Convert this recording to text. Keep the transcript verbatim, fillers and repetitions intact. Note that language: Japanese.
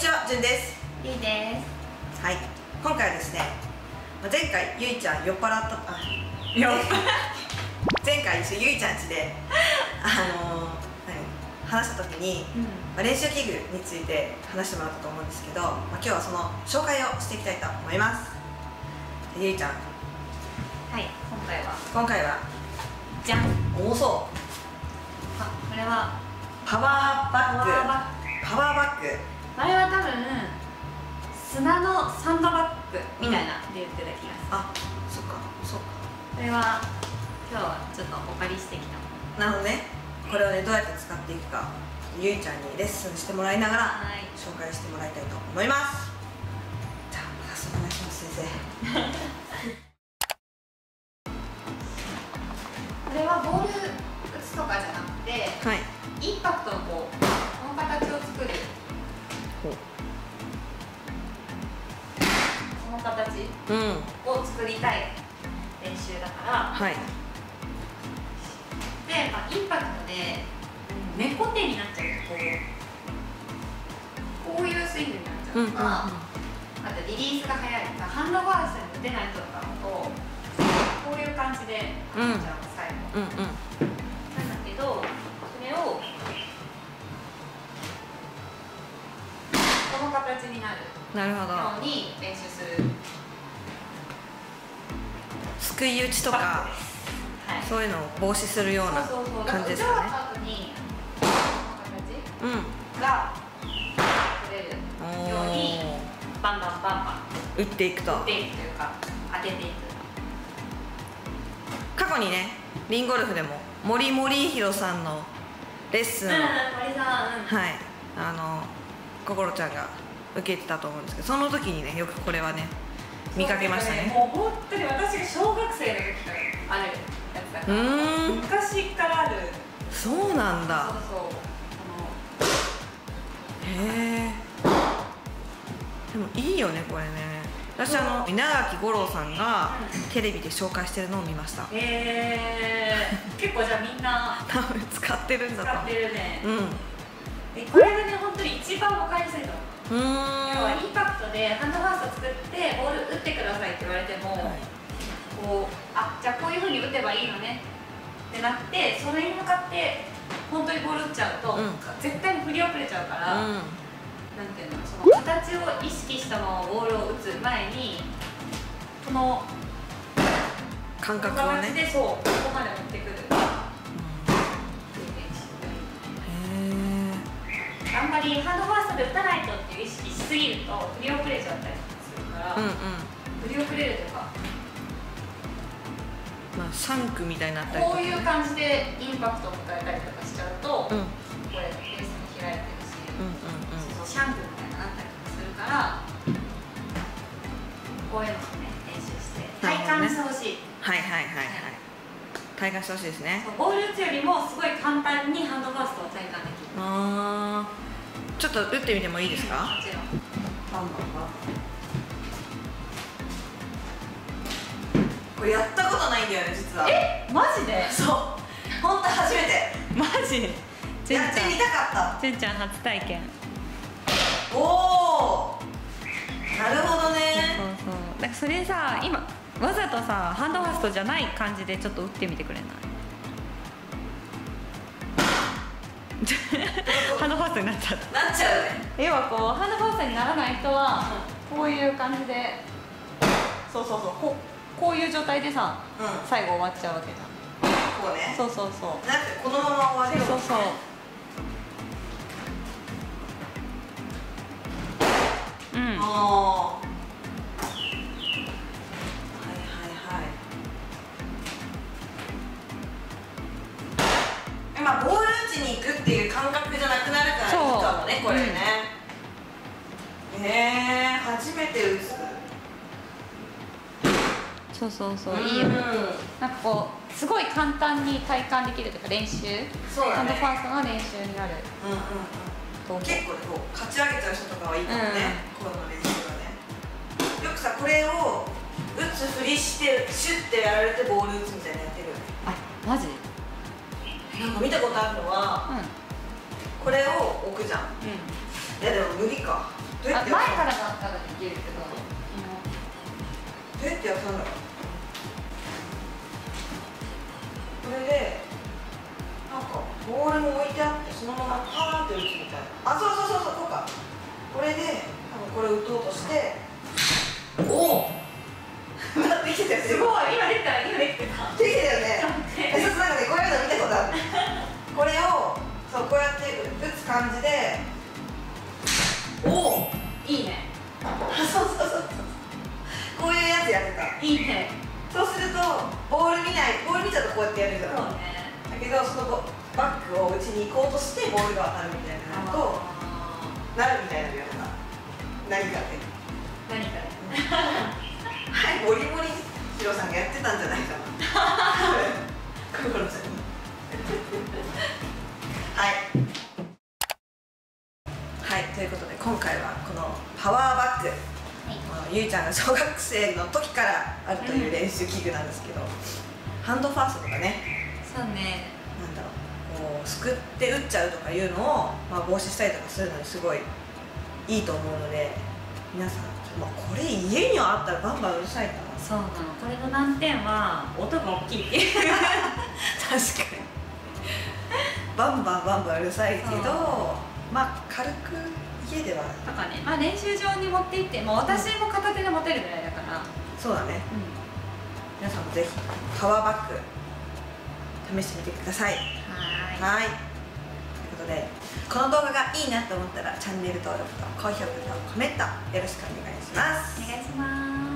にちは、じゅんです。ゆいです。はい、今回はですね、前回ゆいちゃん酔っ払った、あ、酔っ払前回ゆいちゃん家であのー、話した時に、うん、練習器具について話してもらったと思うんですけど、まあ、今日はその紹介をしていきたいと思います。ゆいちゃん。はい、今回は。今回は。じゃん。重そう。あ、これは。パワーバッグ。パワーバッグ。あれは多分砂のサンドバッグみたいなって言ってた気がする。あ、そっか、そっか。これは今日はちょっとお借りしてきた。なので、ね、これをねどうやって使っていくか、ゆいちゃんにレッスンしてもらいながら紹介してもらいたいと思います。じゃあ早速お願いします先生。これはボール打つとかじゃなくて。はい。インパクトのこう、この形を作る。この形を作りたい練習だから。はい、で、まあ、インパクトで猫手になっちゃうと、こういうスイングになっちゃうとか、あとリリースが早いとか、ハンドバースに打てない人とかだと、こういう感じで打っちゃう、最後。うんうん、形になるように練習する。すくい打ちとか、はい、そういうのを防止するような感じですかね。うん、が取れるようにバンバンバンバン打っていくと。打っていくというか当てていく。過去にね、リンゴルフでも森森弘さんのレッスンを、うん、森さん、うん、はい、あの心ちゃんが受けてたと思うんですけど、その時にねよくこれはね見かけましたね。もう本当に私が小学生の時からあるやつだから、昔からある。そうなんだ。そうそう。へえ。でもいいよねこれね。私あの稲垣吾郎さんがテレビで紹介してるのを見ました。へえ。結構じゃあみんな多分使ってるんだと。使ってるね。うん。これがね本当に一番わかりやすいと思う。要はインパクトでハンドファースト作ってボール打ってくださいって言われても、はい、こう、あ、じゃあこういうふうに打てばいいのねってなって、それに向かって本当にボール打っちゃうと、うん、絶対に振り遅れちゃうから、うん、なんていうの、その形を意識したままボールを打つ前にこの感覚をね、で、そう、ここまで持ってくる、あんまりハンドファーストで打たないとっていう意識しすぎると振り遅れちゃったりするから、うん、うん、振り遅れるとか、まあサンクみたいになったりとか、ね、こういう感じでインパクトを迎えたりとかしちゃうと、うん、これベースも開いてるし、そうそう、シャンクみたいになったりとかするから、こういうのをね練習して体感してほしい、ね、はいはいはいはい、体感してほしいですね。ボール打つよりもすごい簡単にハンドファーストを体感できる。あー、ちょっと打ってみてもいいですか？もちろん。バンバンバン。これやったことないんだよね、実は。え、マジで？そう。本当初めて。マジ？やってみたかった。じゅんちゃん初体験。おお。なるほどね。そうそう。だからそれさ、今わざとさ、ハンドファーストじゃない感じでちょっと打ってみてくれない？ハンドファーストになっちゃった。なっちゃうね。要はこうハンドファーストにならない人はこういう感じで、そうそうそう、こう、こういう状態でさ、うん、最後終わっちゃうわけじゃん。こうね。そうそうそう。なんかこのまま終わる。そうそうそう。うん。ああ。これね、うん、えー、初めて打つ。そうそうそう、うん、いいよ。なんかこうすごい簡単に体感できるというか練習、そうだね、ハンドファーストの練習になる。うんうんうん。結構こう勝ち上げちゃう人とかはいいかもね、うん、この練習はね。よくさ、これを打つふりしてシュッてやられてボール打つみたいなやってるよね。あ、マジ？なんか見たことあるのは、うん、これを置くじゃん、うん、いやでも無理か、前からだったらできるけど、どうやってやったんだろう。これでなんかボールも置いてあって、そのままパーンって打つみたいな。あ、そうそうそうそう、こうか。これで多分これ打とうとして、おおなってきてたよね。すごい、今できた、今できてた、できてたよね。え、そう、なんかね、こういうの見たことある。これをそう、こうやって打つ感じで、おおいいね。そうそうそうそう、こういうやつやってた。いいね。そうするとボール見ない、ボール見ちゃうとこうやってやるじゃん。そうね。だけどそのバックを打ちに行こうとしてボールが当たるみたいなのとなるみたいなような。何かね、何かねはい、モリモリヒロさんがやってたんじゃないかな心ちゃんにはいはい、ということで今回はこのパワーバッグ、はい、ゆいちゃんが小学生の時からあるという練習器具なんですけど、うん、ハンドファーストとかね、そうね、なんだろう、こうすくって打っちゃうとかいうのを、まあ、防止したりとかするのにすごいいいと思うので、皆さん、まあ、これ家にあったらバンバンうるさいかな。そうなの、これの難点は音が大きい確かにバンバンバンバンうるさいけど、まあ軽く家ではとかね、まあ、練習場に持って行って、まあ、私も片手で持てるぐらいだから、そうだね、うん、皆さんもぜひパワーバッグ試してみてください。はーい、 はーい、ということでこの動画がいいなと思ったらチャンネル登録と高評価とコメントよろしくお願いします。お願いします。